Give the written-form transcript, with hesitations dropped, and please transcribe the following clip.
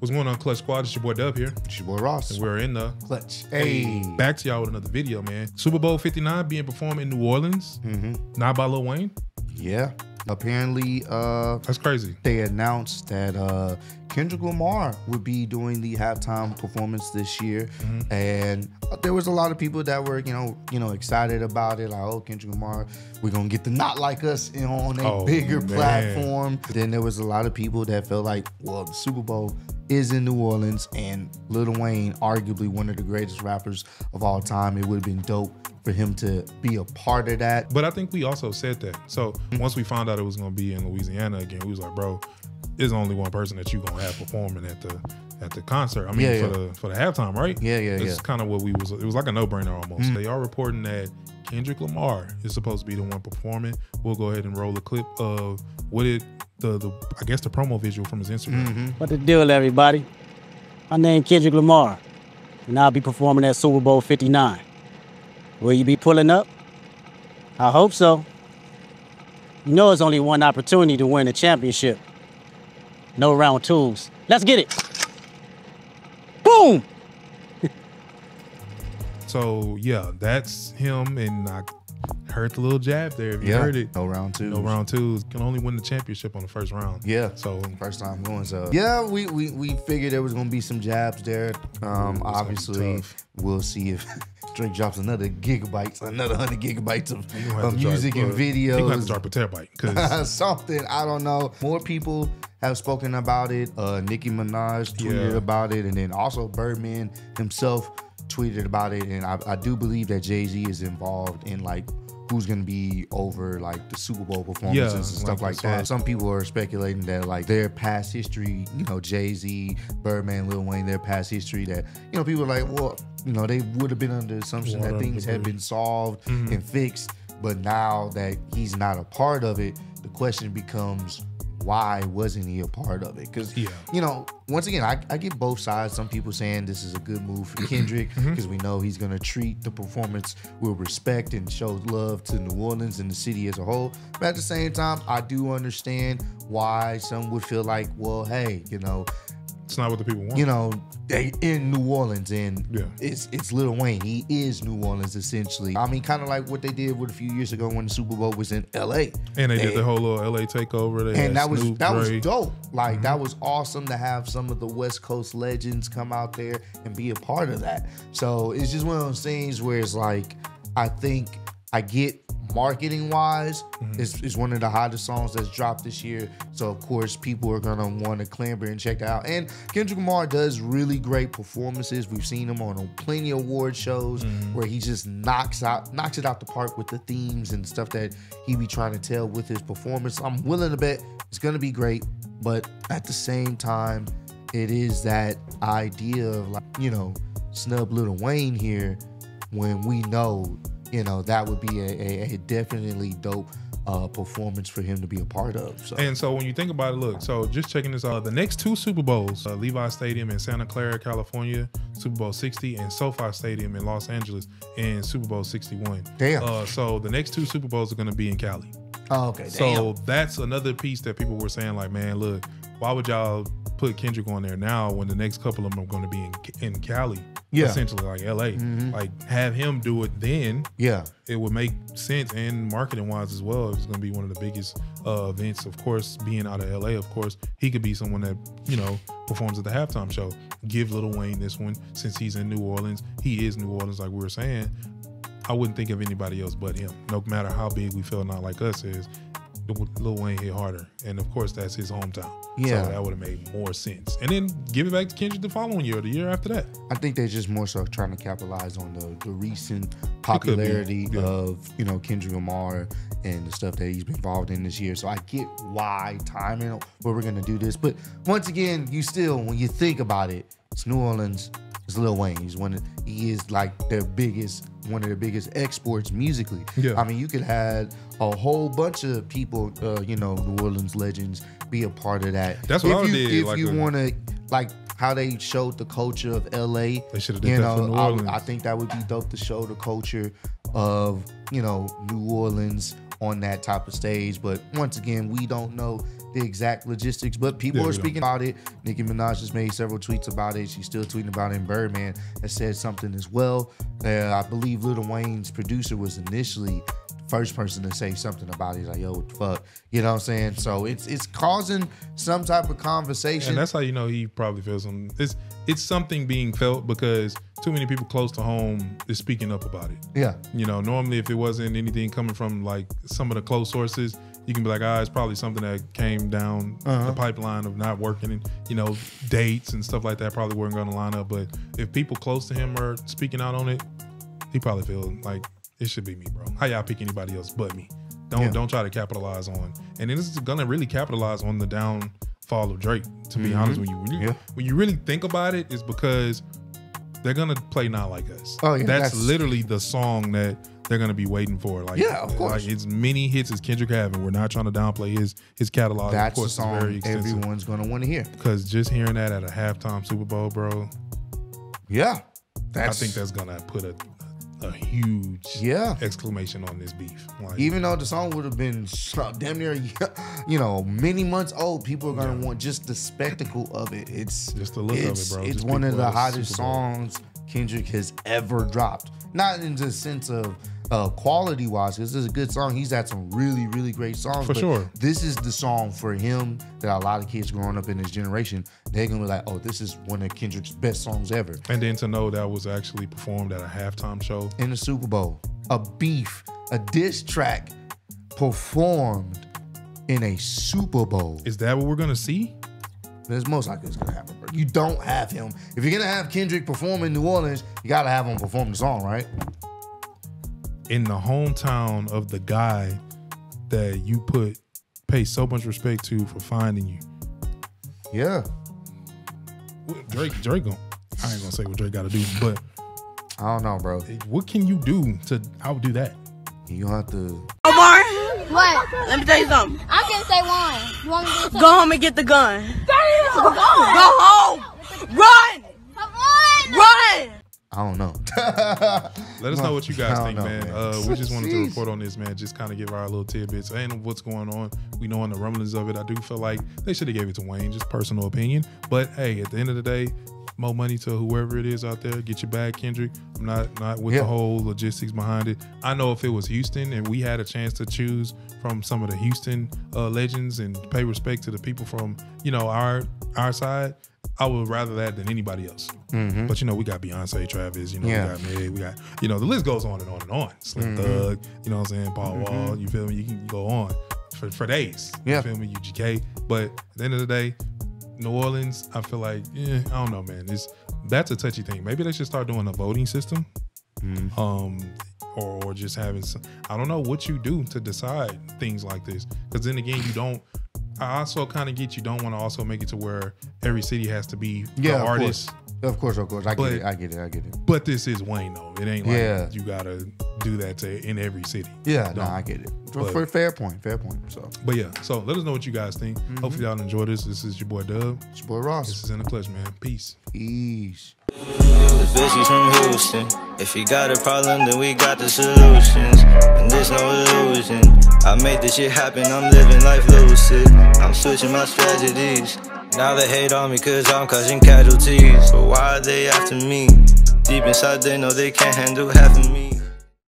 What's going on, Clutch Squad? It's your boy Dub here. It's your boy Ross. And we're in the Clutch. Hey. Back to y'all with another video, man. Super Bowl 59 being performed in New Orleans. Not by Lil Wayne. Yeah. Apparently, that's crazy. They announced that Kendrick Lamar would be doing the halftime performance this year, and there was a lot of people that were, you know, excited about it. Like, oh, Kendrick Lamar, we're gonna get the Not Like Us on a bigger platform. Then there was a lot of people that felt like, well, the Super Bowl is in New Orleans, and Lil Wayne, arguably one of the greatest rappers of all time, it would have been dope for him to be a part of that. But I think we also said that. So once we found out it was gonna be in Louisiana again, we was like, bro, there's only one person that you gonna have performing at the concert. I mean, for the halftime, right? That's kind of what we was. It was like a no-brainer almost. They are reporting that Kendrick Lamar is supposed to be the one performing. We'll go ahead and roll a clip of what it I guess the promo visual from his Instagram. What the deal, everybody? My name Kendrick Lamar, and I'll be performing at Super Bowl 59. Will you be pulling up? I hope so. You know it's only one opportunity to win a championship. No round twos. Let's get it. Boom! So, yeah, that's him, and I heard the little jab there. If you heard it. No round twos. No round twos. Can only win the championship on the first round. Yeah. So first time going, so. Yeah, we figured there was going to be some jabs there. Obviously, we'll see if Drake drops another gigabytes, another 100 gigabytes of music and videos. He gonna have to drop a terabyte. Something, I don't know. More people have spoken about it. Nicki Minaj tweeted about it, and then also Birdman himself tweeted about it. And I do believe that Jay-Z is involved in like who's gonna be over like the Super Bowl performances and stuff like that. Some people are speculating that like their past history, you know, Jay-Z, Birdman, Lil Wayne, their past history that, you know, people are like, well, you know, they would have been under the assumption that things had been solved and fixed, but now that he's not a part of it, the question becomes, why wasn't he a part of it? Because, you know, once again, I get both sides. Some people saying this is a good move for Kendrick because we know he's going to treat the performance with respect and show love to New Orleans and the city as a whole. But at the same time, I do understand why some would feel like, well, hey, you know, it's not what the people want. You know, they in New Orleans, and it's Lil Wayne. He is New Orleans, essentially. I mean, kind of like what they did with a few years ago when the Super Bowl was in L.A. And they did the whole little L.A. takeover. They and that was dope. Like, that was awesome to have some of the West Coast legends come out there and be a part of that. So it's just one of those things where it's like, I think I get marketing-wise, it's one of the hottest songs that's dropped this year. So, of course, people are going to want to clamber and check that out. And Kendrick Lamar does really great performances. We've seen him on plenty of award shows where he just knocks it out the park with the themes and stuff that he be trying to tell with his performance. I'm willing to bet it's going to be great, but at the same time, it is that idea of, like, you know, snub Lil Wayne here when we know, you know, that would be a definitely dope performance for him to be a part of. So. And so when you think about it, look, so just checking this out, the next two Super Bowls, Levi's Stadium in Santa Clara, California, Super Bowl 60, and SoFi Stadium in Los Angeles, and Super Bowl 61. Damn. So the next two Super Bowls are going to be in Cali. Oh, okay. So that's another piece that people were saying, like, man, look, why would y'all put Kendrick on there now when the next couple of them are going to be in Cali? Yeah. Essentially, like LA. Like, have him do it then. Yeah. It would make sense, and marketing wise as well. It's going to be one of the biggest events, of course, being out of LA. Of course, he could be someone that, you know, performs at the halftime show. Give Lil Wayne this one since he's in New Orleans. He is New Orleans, like we were saying. I wouldn't think of anybody else but him. No matter how big we feel Not Like Us is, Lil Wayne hit harder. And of course, that's his hometown. Yeah. So that would have made more sense. And then give it back to Kendrick the following year or the year after that. I think they're just more so trying to capitalize on the recent popularity of, you know, Kendrick Lamar and the stuff that he's been involved in this year. So I get why timing where we're going to do this. But once again, you still, when you think about it, it's New Orleans, it's Lil Wayne. He is like their biggest, one of the biggest exports musically. Yeah. I mean, you could have a whole bunch of people, you know, New Orleans legends be a part of that. That's what I did. If like you want to, like how they showed the culture of LA, they should have done that for New Orleans. I think that would be dope to show the culture of, you know, New Orleans on that type of stage. But once again, we don't know the exact logistics, but people are speaking about it. Nicki Minaj has made several tweets about it. She's still tweeting about it, and Birdman has said something as well. I believe Lil Wayne's producer was initially first person to say something about it. He's like, yo, what the fuck? You know what I'm saying? So it's causing some type of conversation. And that's how you know he probably feels something. It's something being felt because too many people close to home is speaking up about it. Yeah. You know, normally if it wasn't anything coming from like some of the close sources, you can be like, ah, it's probably something that came down the pipeline of not working and, you know, dates and stuff like that probably weren't going to line up. But if people close to him are speaking out on it, he probably feel like, it should be me, bro. How y'all pick anybody else but me? Don't try to capitalize on. And then this is gonna really capitalize on the downfall of Drake. To be honest, when you really think about it, it's because they're gonna play "Not Like Us." Oh yeah, that's literally the song that they're gonna be waiting for. Like of course, like as many hits as Kendrick having. We're not trying to downplay his catalog. That's the song very everyone's gonna want to hear. Because just hearing that at a halftime Super Bowl, bro. Yeah, I think that's gonna put a huge exclamation on this beef. Like, even though the song would have been damn near, you know, many months old, people are gonna want just the spectacle of it. It's just the look of it, bro. It's just one of the hottest songs Kendrick has ever dropped. Not in the sense of quality wise, because this is a good song. He's had some really, really great songs. For sure. This is the song for him that a lot of kids growing up in this generation, they're going to be like, oh, this is one of Kendrick's best songs ever. And then to know that was actually performed at a halftime show. In the Super Bowl. A beef, a diss track performed in a Super Bowl. Is that what we're going to see? There's most likely it's going to happen. You don't have him. If you're going to have Kendrick perform in New Orleans, you got to have him perform the song, right? In the hometown of the guy that you pay so much respect to for finding you. Yeah. Drake gonna, I ain't gonna say what Drake gotta do, but I don't know, bro. What can you do to outdo that? You don't have to. Omar? What? Let me tell you something. I can say one. You want me to do something? Go home and get the gun. Damn! Go home! Run! Come on! Run! I don't know. Let us know what you guys think, man. We just wanted to report on this, man. Just kind of give our little tidbits and what's going on. We know in the rumblings of it, I do feel like they should have gave it to Wayne, just personal opinion. But hey, at the end of the day, more money to whoever it is out there. Get your bag, Kendrick. I'm not with the whole logistics behind it. I know if it was Houston and we had a chance to choose from some of the Houston legends and pay respect to the people from, you know, our side, I would rather that than anybody else. But, you know, we got Beyonce, Travis, you know, we got Meg, we got, you know, the list goes on and on and on. Slim Thug, you know what I'm saying, Paul Wall, you feel me? You can go on for days, you feel me, UGK. But at the end of the day, New Orleans, I feel like, I don't know, man. That's a touchy thing. Maybe they should start doing a voting system or just having some, I don't know what you do to decide things like this. Because then again, you don't, I also kind of get you don't want to also make it to where every city has to be the artist. Of course. I get it. But this is Wayne, though. It ain't like you got to do that in every city. Yeah, no, I get it. But fair point. So. But yeah, so let us know what you guys think. Hopefully y'all enjoy this. This is your boy Dub. It's your boy Ross. This is In The Clutch, man. Peace. Peace. Bitches from Houston. If you got a problem, then we got the solutions. And there's no illusion. I made this shit happen, I'm living life lucid. I'm switching my strategies. Now they hate on me cause I'm causing casualties. But why are they after me? Deep inside they know they can't handle half of me.